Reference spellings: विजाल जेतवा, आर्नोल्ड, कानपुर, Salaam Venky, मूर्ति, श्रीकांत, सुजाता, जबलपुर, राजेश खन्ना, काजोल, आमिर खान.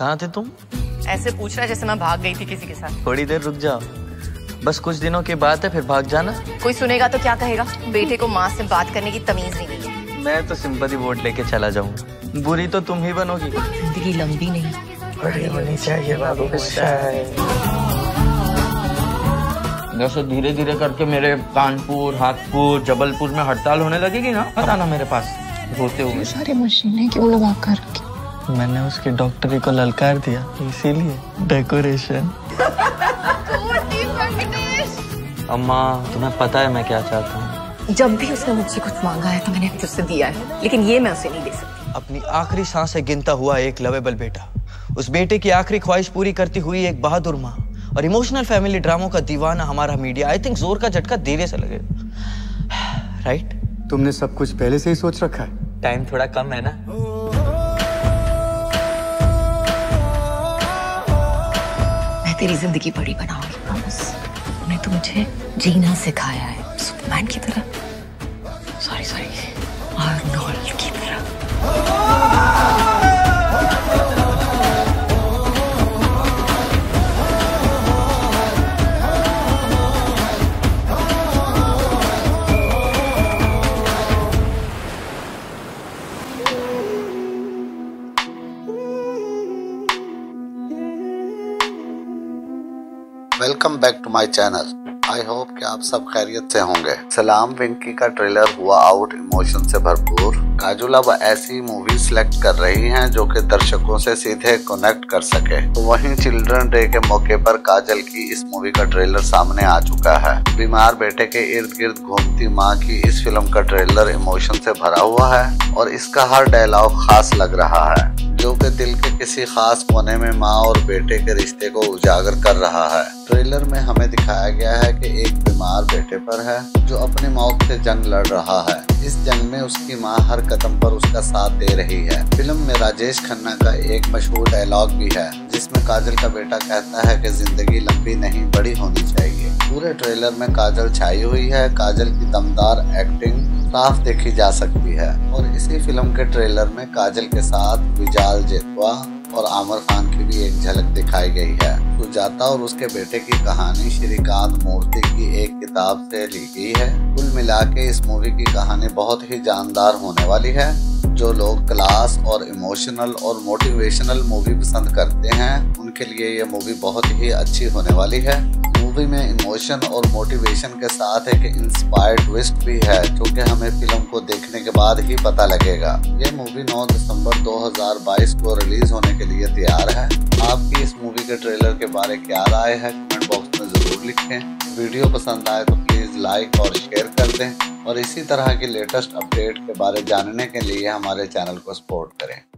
कहाँ थे तुम? ऐसे पूछ रहा जैसे मैं भाग गई थी किसी के साथ। थोड़ी देर रुक जाओ, बस कुछ दिनों की बात है, फिर भाग जाना। कोई सुनेगा तो क्या कहेगा? बेटे को माँ से बात करने की तमीज नहीं है। मैं तो सिंपैथी वोट लेके चला जाऊँ, बुरी तो तुम ही बनोगी। जिंदगी लंबी नहीं, बड़ी होनी चाहिए बाबू। जैसे धीरे धीरे करके मेरे कानपुर, हाथपुर, जबलपुर में हड़ताल होने लगेगी ना, पता ना मेरे पास होते हुए। सारी मशीनें क्यों लगा कर? मैंने उसकी डॉक्टरी को ललकार दिया, इसीलिए डेकोरेशन। अम्मा तुम्हें पता है मैं क्या चाहता हूँ। जब भी उसने मुझसे कुछ मांगा है तो मैंने उससे दिया है, लेकिन ये मैं उसे नहीं दे सकती। अपनी आखिरी सांस से गिनता हुआ एक लवेबल बेटा, उस बेटे की आखिरी ख्वाहिश पूरी करती हुई एक बहादुर माँ और इमोशनल फैमिली ड्रामों का दीवाना हमारा मीडिया। आई थिंक जोर का झटका देने से लगे, राइट? तुमने सब कुछ पहले से ही सोच रखा है। टाइम थोड़ा कम है ना। मैं तेरी जिंदगी बड़ी बनाऊंगी, प्रॉमिस। तूने तो मुझे जीना सिखाया है, सुपरमैन की तरह, सॉरी आर्नोल्ड की तरह। Welcome back to my channel. I hope कि आप सब खैरियत से होंगे। सलाम वेंकी का ट्रेलर हुआ आउट, इमोशन से भरपूर। काजोल अब ऐसी मूवी सिलेक्ट कर रही हैं जो कि दर्शकों से सीधे कनेक्ट कर सके। तो वहीं चिल्ड्रन डे के मौके पर काजोल की इस मूवी का ट्रेलर सामने आ चुका है। बीमार बेटे के इर्द गिर्द घूमती माँ की इस फिल्म का ट्रेलर इमोशन से भरा हुआ है और इसका हर डायलॉग खास लग रहा है, जो कि दिल के किसी खास कोने में माँ और बेटे के रिश्ते को उजागर कर रहा है। ट्रेलर में हमें दिखाया गया है कि एक बीमार बेटे पर है जो अपनी मौत से जंग लड़ रहा है। इस जंग में उसकी माँ हर कदम पर उसका साथ दे रही है। फिल्म में राजेश खन्ना का एक मशहूर डायलॉग भी है जिसमें काजोल का बेटा कहता है कि जिंदगी लंबी नहीं, बड़ी होनी चाहिए। पूरे ट्रेलर में काजोल छाई हुई है। काजोल की दमदार एक्टिंग साफ देखी जा सकती है और इसी फिल्म के ट्रेलर में काजोल के साथ विजाल जेतवा और आमिर खान की भी एक झलक दिखाई गई है। सुजाता और उसके बेटे की कहानी श्रीकांत मूर्ति की एक किताब से ली गई है। कुल मिला के इस मूवी की कहानी बहुत ही जानदार होने वाली है। जो लोग क्लास और इमोशनल और मोटिवेशनल मूवी पसंद करते हैं उनके लिए ये मूवी बहुत ही अच्छी होने वाली है। मूवी में इमोशन और मोटिवेशन के साथ एक इंस्पायर्ड ट्विस्ट भी है जो कि हमें फिल्म को देखने के बाद ही पता लगेगा। ये मूवी 9 दिसंबर 2022 को रिलीज होने के लिए तैयार है। आपकी इस मूवी के ट्रेलर के बारे में क्या राय है, कमेंट बॉक्स में जरूर लिखें। वीडियो पसंद आए तो प्लीज लाइक और शेयर कर दें और इसी तरह की लेटेस्ट अपडेट के बारे जानने के लिए हमारे चैनल को सपोर्ट करें।